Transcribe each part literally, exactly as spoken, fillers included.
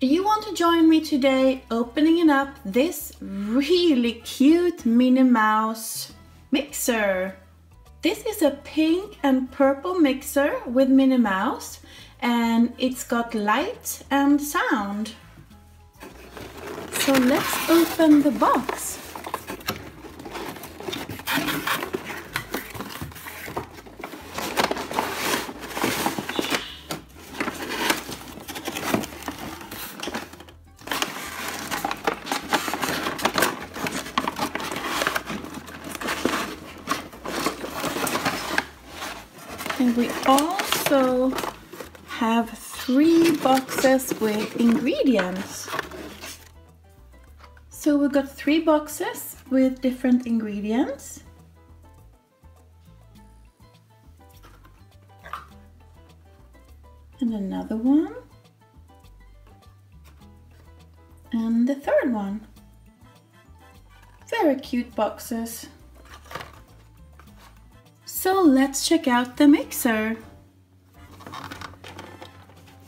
Do you want to join me today opening up this really cute Minnie Mouse mixer? This is a pink and purple mixer with Minnie Mouse, and it's got light and sound. So let's open the box. And we also have three boxes with ingredients. So we've got three boxes with different ingredients. And another one. And the third one. Very cute boxes. So let's check out the mixer.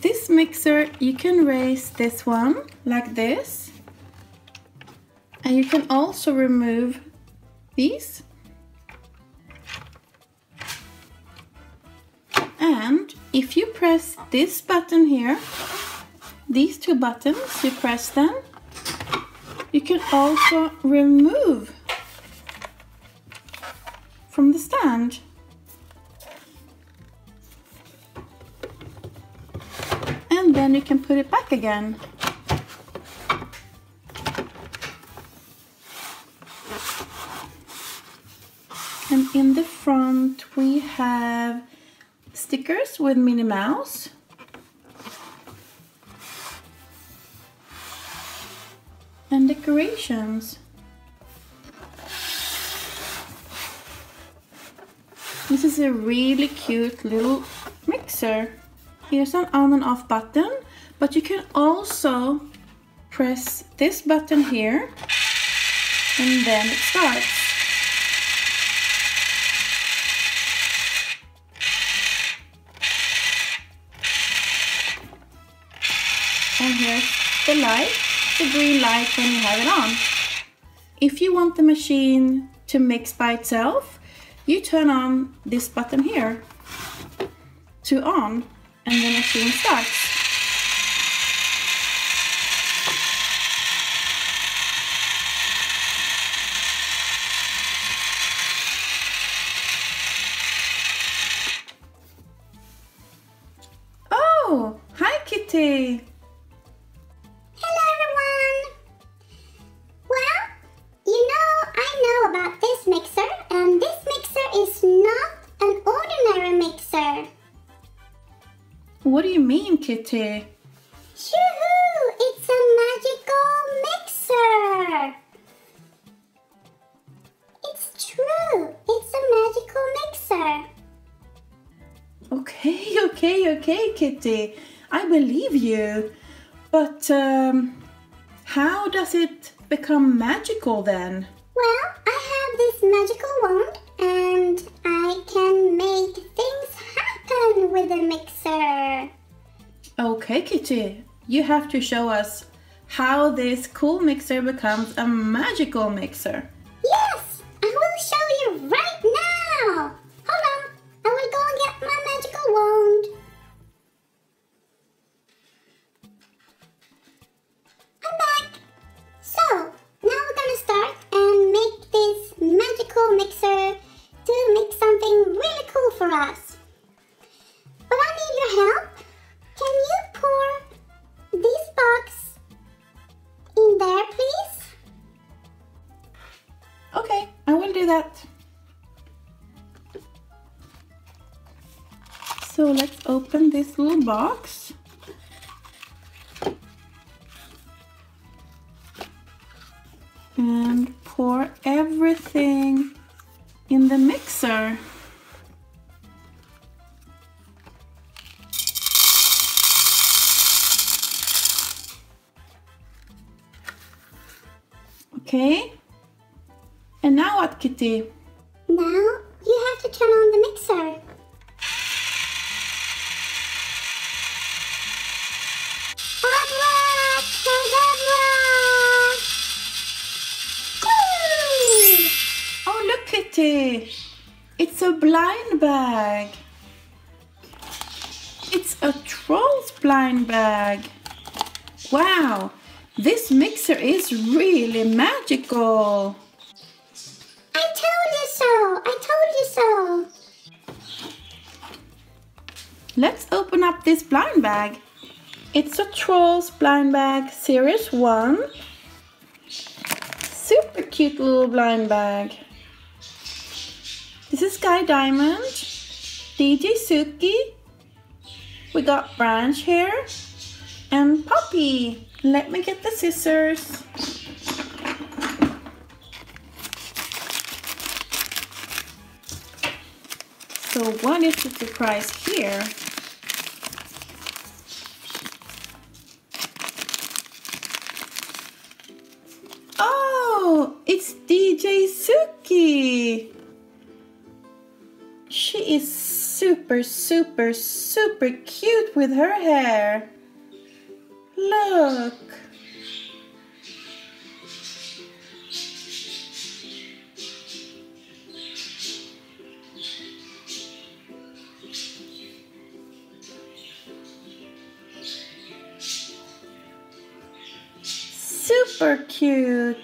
This mixer, you can raise this one like this, and you can also remove these, and if you press this button here, these two buttons, you press them, you can also remove from the stand. And then you can put it back again. And in the front we have stickers with Minnie Mouse. And decorations. This is a really cute little mixer. Here's an on and off button, but you can also press this button here and then it starts. And here's the light, the green light when you have it on. If you want the machine to mix by itself, you turn on this button here to on, and the machine starts. Oh, hi Kitty! What do you mean, Kitty? Yoo-hoo! It's a magical mixer! It's true! It's a magical mixer! Okay, okay, okay, Kitty. I believe you. But um, how does it become magical then? Well, I have this magical wand and I can make things happen with the mixer. Okay, Kitty, you have to show us how this cool mixer becomes a magical mixer. Yes, I will show you right now. Hold on, I will go and get my magical wand. I'm back. So, now we're gonna start and make this magical mixer to make something really cool for us. But I need your help. Can you pour this box in there, please? Okay, I will do that. So let's open this little box. And pour everything in the mixer. Okay, and now what, Kitty? Now you have to turn on the mixer. Hurrah! blind bag. It's a Trolls blind bag. Wow, this mixer is really magical. I told you so, I told you so. Let's open up this blind bag. It's a Trolls blind bag series one. Super cute little blind bag. This is Guy Diamond, D J Suki. We got Branch here and Poppy. Let me get the scissors. So what is the surprise here? Oh, it's D J Suki. She is super, super, super cute with her hair. Look. Super cute.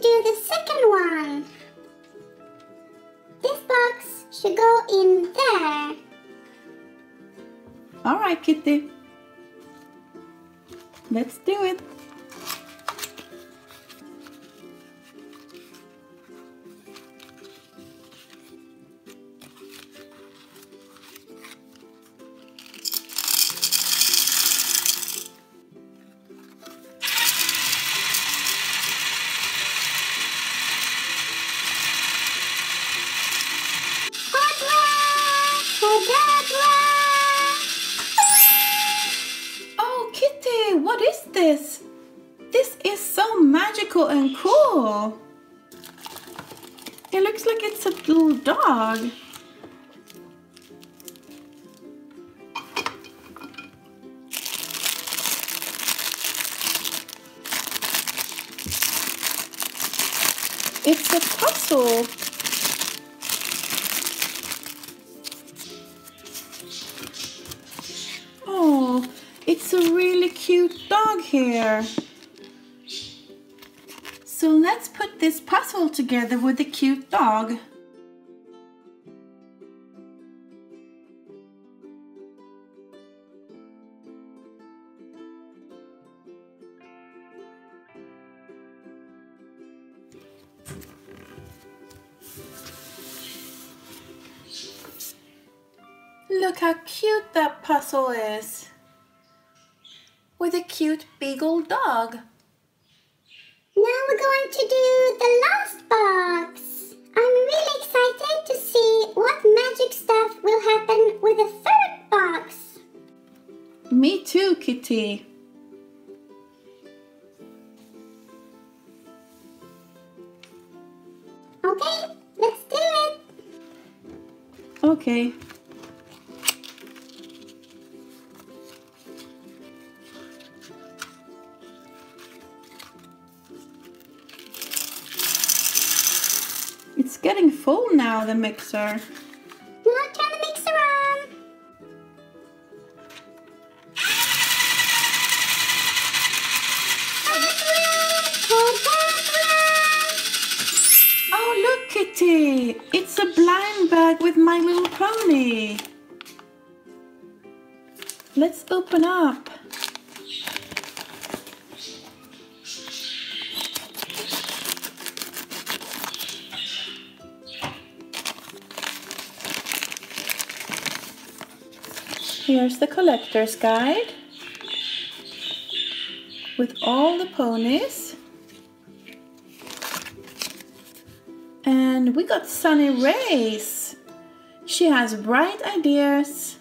Do the second one. This box should go in there. All right, Kitty. Let's do it. This this is so magical and cool. It looks like it's a little dog. It's a puzzle. Oh, it's a really cute dog here. So let's put this puzzle together with the cute dog. Look how cute that puzzle is. With a cute big old dog. Now we're going to do the last box. I'm really excited to see what magic stuff will happen with the third box. Me too, Kitty. Okay, let's do it. Okay. It's getting full now, the mixer. We'll turn the mixer on. Oh, look, Kitty. It's a blind bag with My Little Pony. Let's open up. Here's the collector's guide with all the ponies. And we got Sunny Rays. She has bright ideas.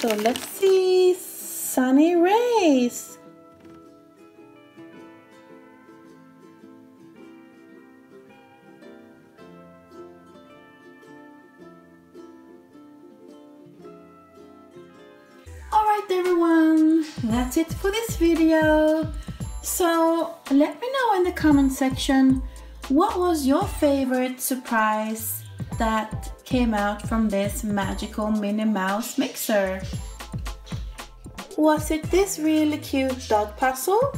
So let's see, Sunny Rays. Alright everyone, that's it for this video. So let me know in the comment section, what was your favorite surprise that came out from this magical Minnie Mouse mixer? Was it this really cute dog puzzle?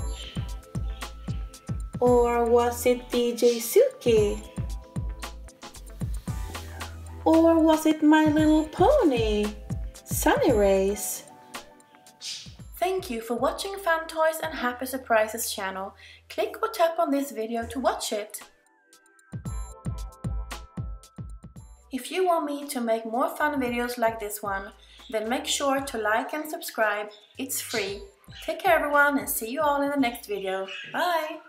Or was it D J Suki? Or was it My Little Pony? Sunny Rays? Thank you for watching Fun Toys and Happy Surprises channel. Click or tap on this video to watch it. If you want me to make more fun videos like this one, then make sure to like and subscribe. It's free. Take care everyone, and see you all in the next video. Bye!